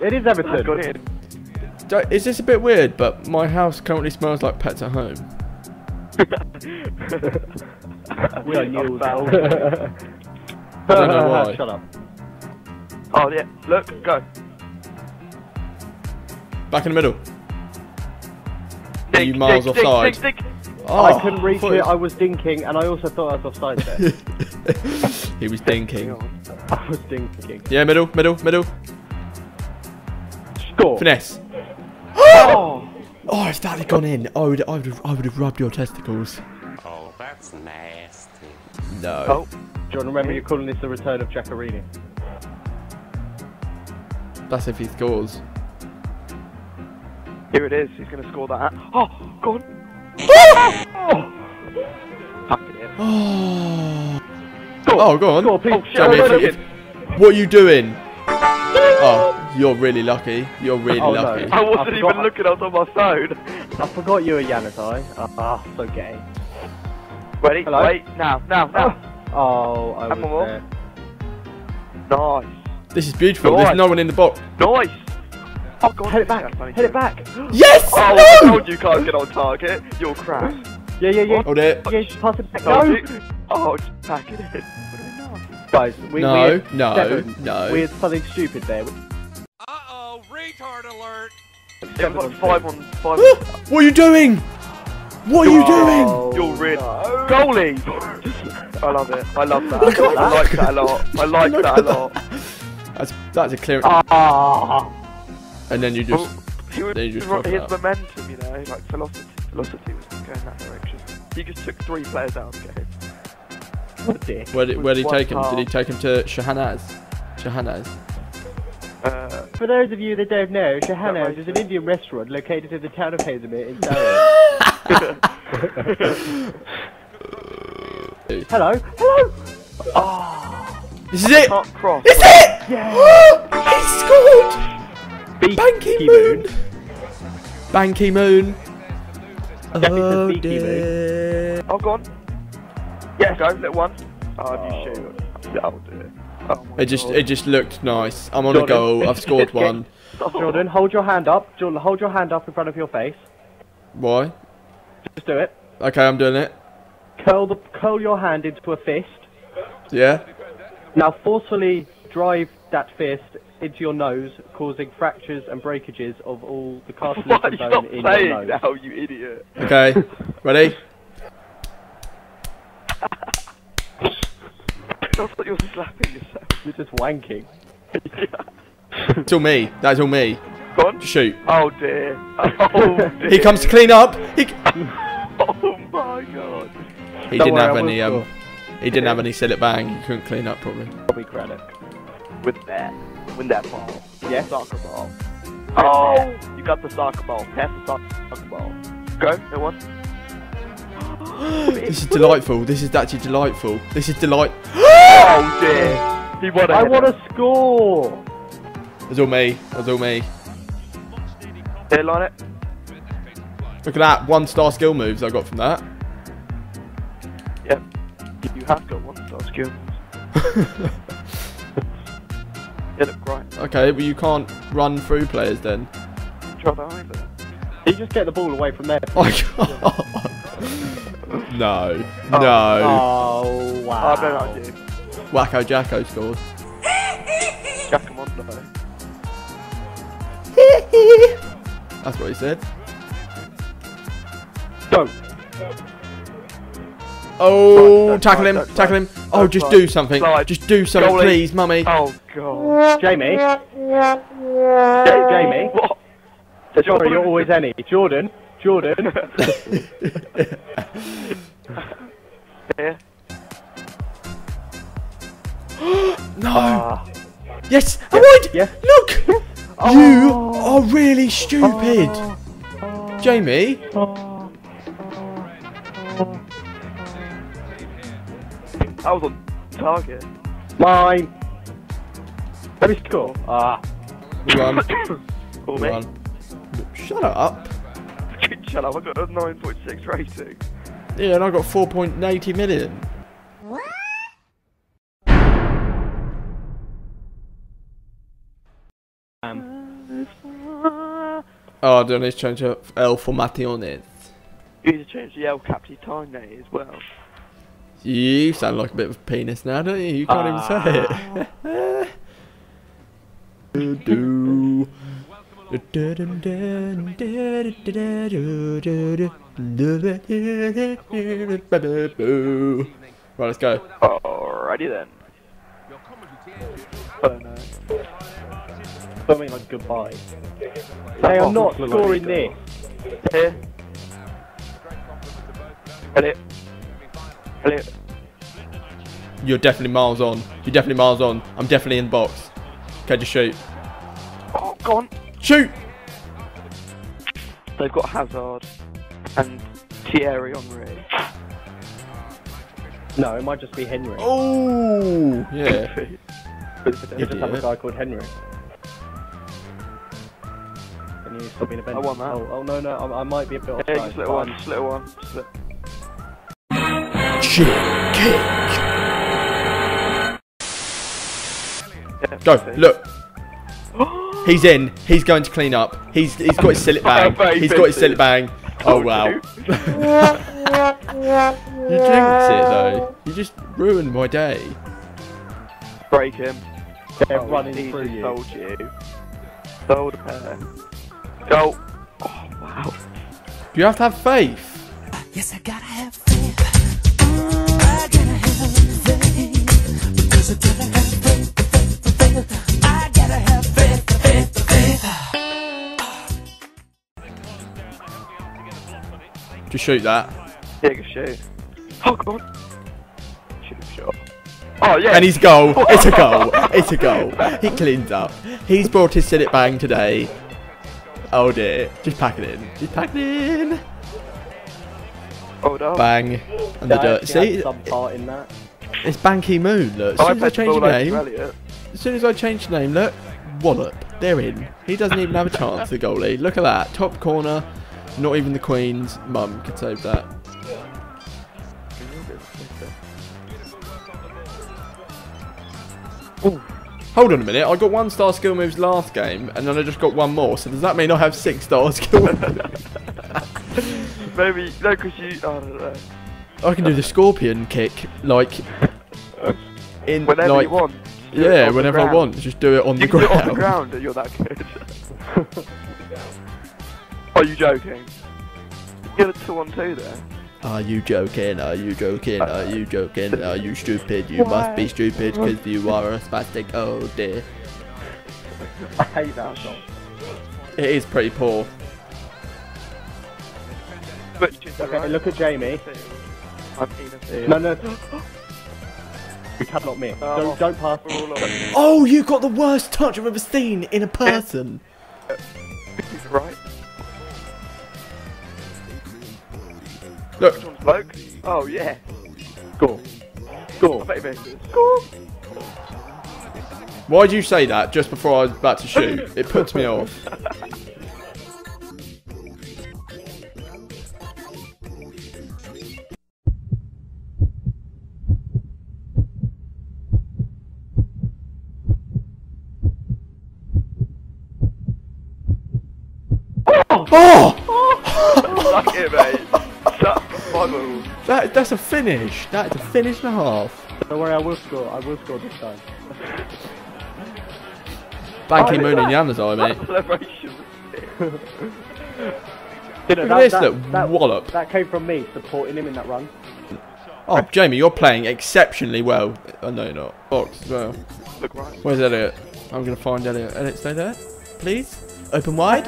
It is Everton. Is this a bit weird, but my house currently smells like pets at home. We're new. I don't know why. Shut up. Oh yeah, look, go. Back in the middle. Dink, miles dink, offside. Dink, dink, dink. Oh, I couldn't reach it, I was dinking, and I also thought I was offside there. He was dinking. I was dinking. Yeah, middle, middle, middle. Score. Finesse. Oh! Oh, it's that gone in. I would have rubbed your testicles. Oh, that's nasty. No. Oh, John, remember you're calling this the return of Giaccherini. That's if he scores. Here it is, he's going to score that. Oh, go on. Oh. Oh, go on. Go on, please. Oh, shit. What are you doing? Oh, you're really lucky. You're really lucky. No. I wasn't even looking, I was on my phone. I forgot you were Yanatai. Ah, so gay. Ready? Hello? Wait, now. Oh, I was there. Nice. This is beautiful. Nice. There's no one in the box. Nice. Oh, God, head it back. Head it back. Yes! Oh, no! I told you can't get on target. You're crap. Yeah. Hold it. Yeah, just pass it back. No. Oh, just pack it in. Guys, we had something stupid there. Uh-oh, retard alert. Yeah, I've got five on five. What are you doing? What are you doing? You're rid. No. Goalie. I love it. I love that. I like that a lot. I like that a lot. That's a clearance. Ah. And then you just, his momentum, you know, like velocity was going that direction. He just took three players out of the game. What the? Where did he take him? Did he take him to Shahana's? For those of you that don't know, Shahana's is an Indian restaurant located in the town of Hazemir in Surrey. Hello. Oh. This is it. Cross. Is it? Yeah. He scored. Ban Ki-moon! Ban Ki-moon! Oh dear! Oh, go on! Yeah, go, little one! Oh, you shoot! I'll do it! Oh, it just looked nice. I'm on Jordan. A goal, I've scored one. Jordan, hold your hand up. Jordan, hold your hand up in front of your face. Why? Just do it. Okay, I'm doing it. Curl your hand into a fist. Yeah? Now forcefully drive that fist into your nose, causing fractures and breakages of all the cartilage and bone in your nose. Now, you idiot. Okay, ready? You're slapping yourself. You're just wanking. It's all me. That's all me. Go on. Shoot. Oh dear. Oh dear. He comes to clean up. Oh my God. He didn't have any. He didn't have any sillet bang. He couldn't clean up properly. Probably Craddock. With that. Win that ball. Yeah. Soccer ball. Oh! You got the soccer ball. Pass the soccer ball. Go. It was. This is delightful. This is actually delightful. This is delight. Oh dear! He won. I want to score. It's all me. It's all me. They're on it. Look at that one-star skill moves I got from that. Yep. Yeah. You have got one-star skills. Okay, well you can't run through players then. You just get the ball away from there. I can't. No. Oh. No. Oh, wow. I bet I do. Wacko Jacko scored. Jackamondo. That's what he said. Go. Oh, tackle him, tackle him. Oh, just do something. Just do something, please, mummy. Oh, God. Jamie. Jamie. What? Sorry, you're always any. Jordan. Yeah. No. Yes. Yeah. I would. Yeah. Look. Oh. You are really stupid. Oh. Jamie. Oh. I was on target. Mine. Let me score. Ah. One. Shut up. Shut up. I got a 9.6 rating. Yeah, and I got 4.80 million. What? Oh, do I need to change the L for Mattiones? You need to change the L Capitane as well. You sound like a bit of a penis now, don't you? You can't even say it. Right, let's go. Alrighty then. Oh, no. Something like goodbye. They are not scoring this. Here. Elliot. Elliot. You're definitely miles on. You're definitely miles on. I'm definitely in the box. Okay, just shoot. Oh, go on. Shoot! They've got Hazard and Thierry Henry. No, it might just be Henry. Oh, yeah. They just have a guy called Henry. Can you stop being a bench? I want that. Oh, no, I might be a bit offside. Yeah, just little one, just little one. Just little... Shit, kick! Go, look. He's in. He's going to clean up. He's got his sillet bang. He's got his sillet bang. Oh, wow. You jinxed it, though. You just ruined my day. Break him. They're running through you. Sold you. Sold her. Go. Oh, wow. You have to have faith. Yes, I gotta have faith. I gotta have faith. Because I gotta have faith. I gotta have faith. Just shoot that. Yeah, just shoot. Oh, God. Shoot, shot. Oh, yeah. And he's a goal. It's a goal. It's a goal. He cleans up. He's brought his sillet bang today. Oh, dear. Just pack it in. Just pack it in. Oh, no. Bang. And the dirt. See? Some part in that. It's Ban Ki-moon, look. As soon as I change the name. As soon as I change the name, look. Wallop. They're in. He doesn't even have a chance, the goalie. Look at that. Top corner. Not even the Queen's mum could save that. Ooh. Hold on a minute, I got 1-star skill moves last game, and then I just got one more, so does that mean I have 6-star skill moves? Maybe, no, because you, I don't know. I can do the scorpion kick, like, in, whenever like, you want. Yeah, whenever I want, just do it on the ground. You can do it on the ground, and you're that good. Are you joking? You got a 2-on-2 there. Are you joking? Are you joking? Are you joking? Are you stupid? You must be stupid because you are a spastic. Oh dear. I hate that song. It is pretty poor. Okay, look at Jamie. No. You cannot miss. Don't pass. Oh, you got the worst touch I've ever seen in a person. Right. Look. Bloke. Oh, yeah. Score. Score. Score. Why did you say that just before I was about to shoot? It puts me off. Oh! Fuck it, mate. That's a finish. That's a finish and a half. Don't worry, I will score. I will score this time. Ban Ki-moon and Yana's eye, mate. Look, wallop. That came from me supporting him in that run. Oh, Jamie, you're playing exceptionally well. Oh, no, you're not. Box as well. Look right. Where's Elliot? I'm going to find Elliot. Elliot, stay there. Please. Open wide.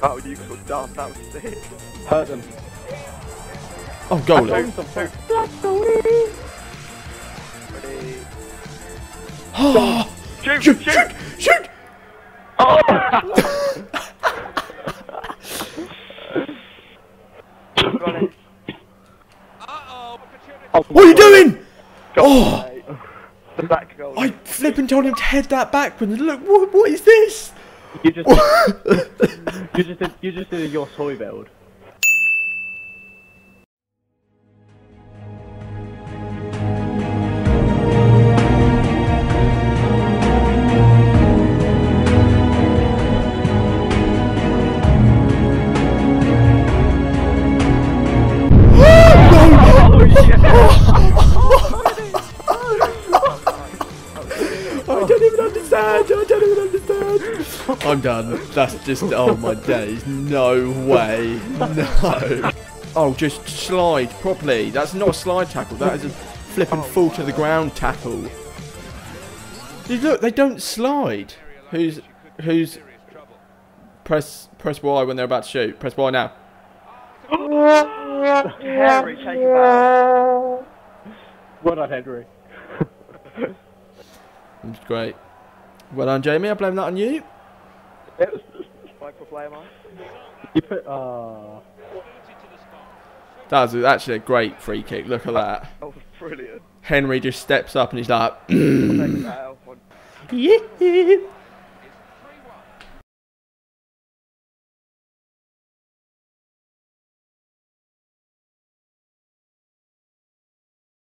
Oh, you could dumb, that was sick. Hurt them. Oh, goal. Shoot, shoot, shoot, shoot! Oh! Got it. Uh-oh. What are you doing? Oh! I flipping told him to head that backwards. Look, what is this? You just you just did your toy build. understand. I don't understand. I'm done. That's just, oh my days. No way. No. Oh, just slide properly. That's not a slide tackle. That is a flip and fall to the ground tackle. Look, they don't slide. Who's press Y when they're about to shoot. Press Y now. Henry, take it back. Well done, Henry. That's great. Well done, Jamie. I blame that on you. That was actually a great free kick. Look at that. Oh, brilliant. Henry just steps up and he's like...